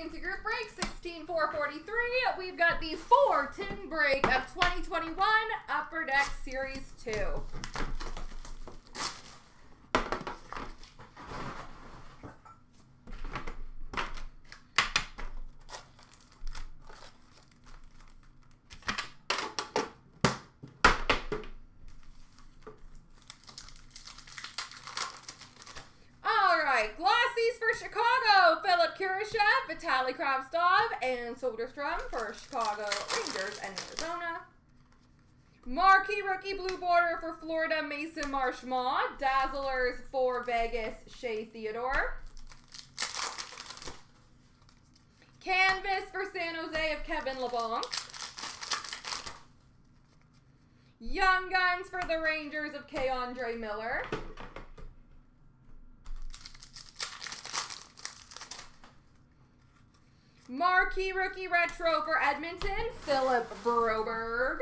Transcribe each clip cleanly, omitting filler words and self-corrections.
into group break, 16,443. We've got the 4-10 break of 2021 Upper Deck Series 2. Glossies for Chicago, Philip Kurashev, Vitali Kravtsov, and Söderström for Chicago Rangers and Arizona. Marquee Rookie Blue Border for Florida, Mason Marshmallow. Dazzlers for Vegas, Shea Theodore. Canvas for San Jose of Kevin LeBonc. Young Guns for the Rangers of Andre Miller. Marquee Rookie Retro for Edmonton, Philip Broberg.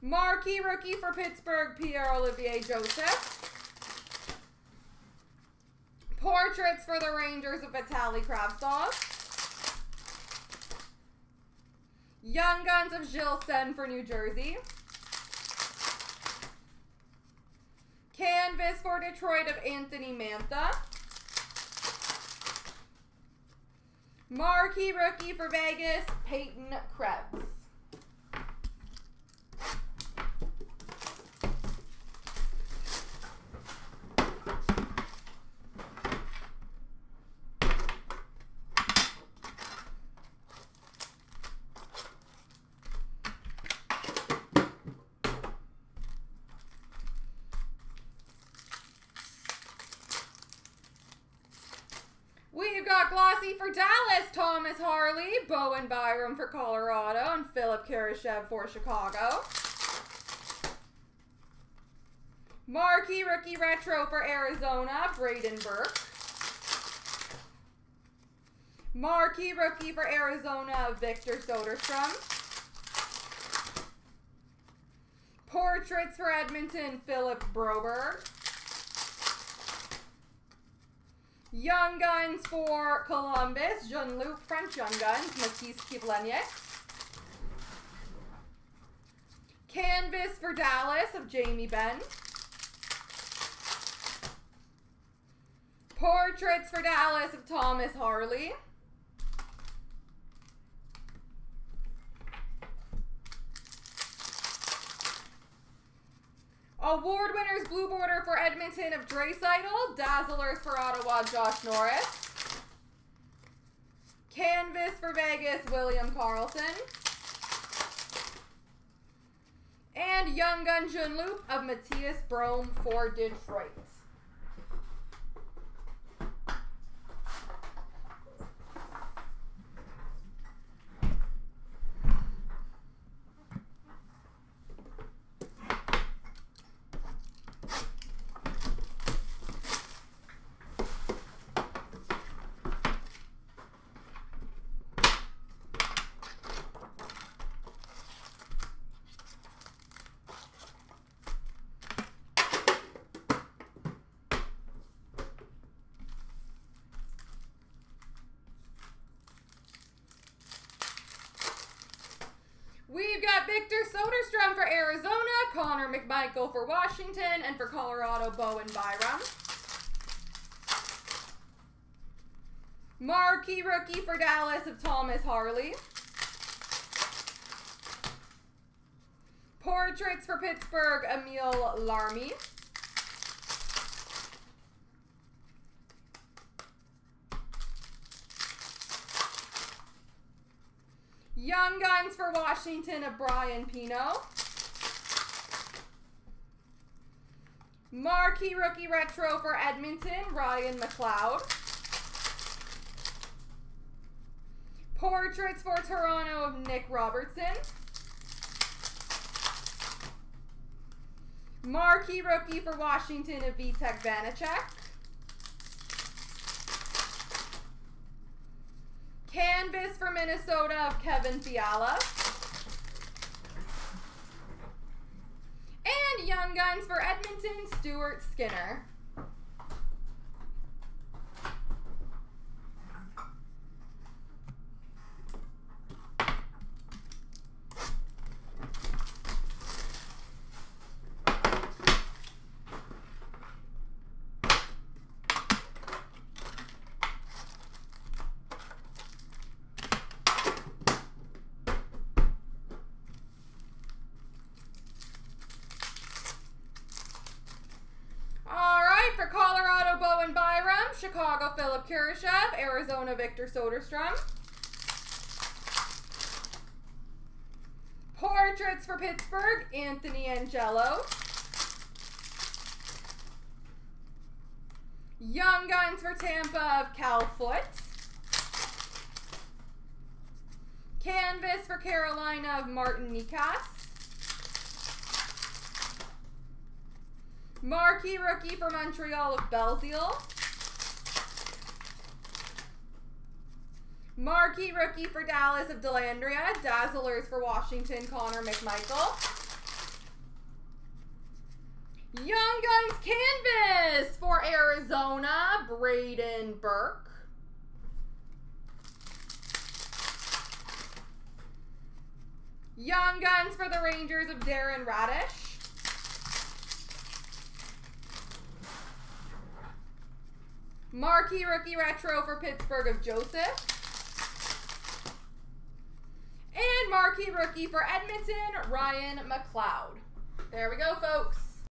Marquee Rookie for Pittsburgh, Pierre-Olivier Joseph. Portraits for the Rangers of Vitali Kravtsov. Young Guns of Gilson for New Jersey. Canvas for Detroit of Anthony Mantha. Marquee Rookie for Vegas, Peyton Krebs. Glossy for Dallas, Thomas Harley, Bowen Byram for Colorado, and Philip Kurashev for Chicago. Marquee Rookie Retro for Arizona, Braden Burke. Marquee Rookie for Arizona, Victor Söderström. Portraits for Edmonton, Philip Broberg. Young Guns for Columbus, Jean-Luc, French Young Guns, Matisse Kiblenik. Canvas for Dallas of Jamie Benn. Portraits for Dallas of Thomas Harley. Award winners blue border for Edmonton of Dre Seidel. Dazzlers for Ottawa, Josh Norris. Canvas for Vegas, William Carlson. And Young Gun Jean-Luc of Matthias Brome for Detroit. We've got Victor Söderström for Arizona, Connor McMichael for Washington, and for Colorado, Bowen Byram. Marquee Rookie for Dallas of Thomas Harley. Portraits for Pittsburgh, Emil Larmi. Young Guns for Washington of Brian Pino. Marquee Rookie Retro for Edmonton, Ryan McLeod. Portraits for Toronto of Nick Robertson. Marquee Rookie for Washington of Vitek Vanacek. Canvas for Minnesota of Kevin Fiala. And Young Guns for Edmonton, Stuart Skinner. Chicago, Philip Kurashev. Arizona, Victor Söderström. Portraits for Pittsburgh, Anthony Angelo. Young Guns for Tampa of Cal Foote. Canvas for Carolina of Martin Nikas. Marquee Rookie for Montreal of Belzeal. Marquee Rookie for Dallas of Delandria. Dazzlers for Washington, Connor McMichael. Young Guns Canvas for Arizona, Braden Burke. Young Guns for the Rangers of Darren Radish. Marquee Rookie Retro for Pittsburgh of Joseph. And Marquee Rookie for Edmonton, Ryan McLeod. There we go, folks.